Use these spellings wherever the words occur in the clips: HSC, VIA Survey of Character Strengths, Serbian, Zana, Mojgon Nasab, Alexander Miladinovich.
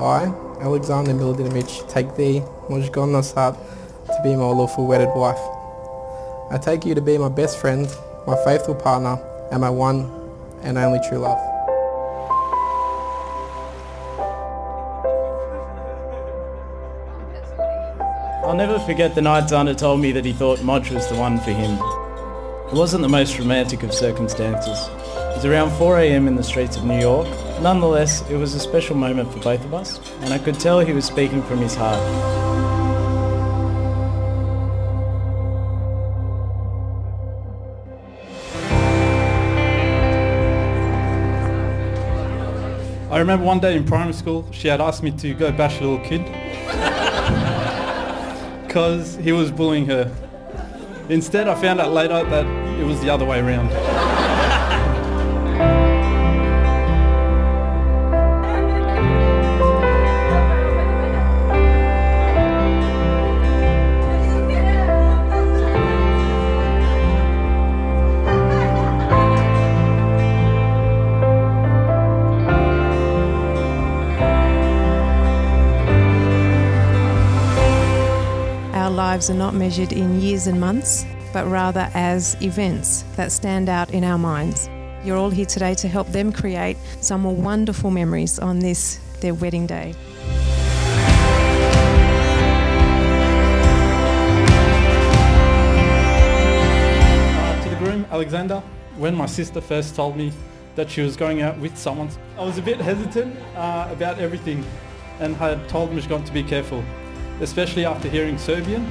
I, Alexander Miladinovich, take thee, Mojgon Nasab, to be my lawful wedded wife. I take you to be my best friend, my faithful partner, and my one and only true love. I'll never forget the night Zana told me that he thought Moj was the one for him. It wasn't the most romantic of circumstances. It was around 4 a.m. in the streets of New York. Nonetheless, it was a special moment for both of us, and I could tell he was speaking from his heart. I remember one day in primary school, she had asked me to go bash a little kid. Because he was bullying her. Instead, I found out later that it was the other way around. Our lives are not measured in years and months, but rather as events that stand out in our minds. You're all here today to help them create some more wonderful memories on this, their wedding day. To the groom, Alexander, when my sister first told me that she was going out with someone, I was a bit hesitant about everything, and had told Mojgon to be careful, especially after hearing Serbian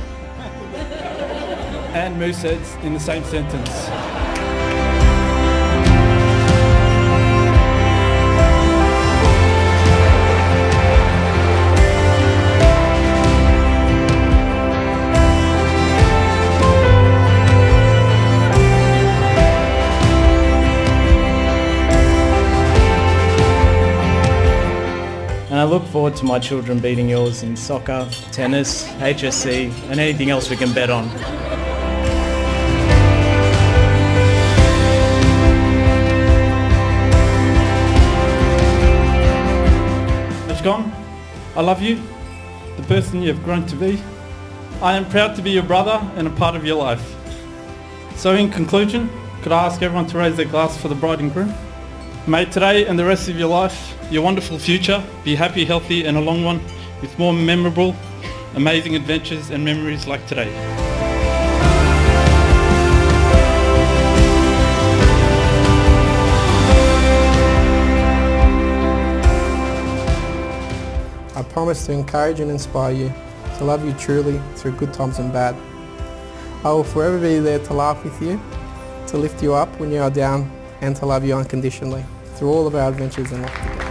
and Musets in the same sentence. And I look forward to my children beating yours in soccer, tennis, HSC, and anything else we can bet on. Mojgon, I love you, the person you have grown to be. I am proud to be your brother and a part of your life. So in conclusion, could I ask everyone to raise their glass for the bride and groom? May today and the rest of your life, your wonderful future, be happy, healthy and a long one with more memorable, amazing adventures and memories like today. I promise to encourage and inspire you, to love you truly through good times and bad. I will forever be there to laugh with you, to lift you up when you are down, and to love you unconditionally through all of our adventures in life together.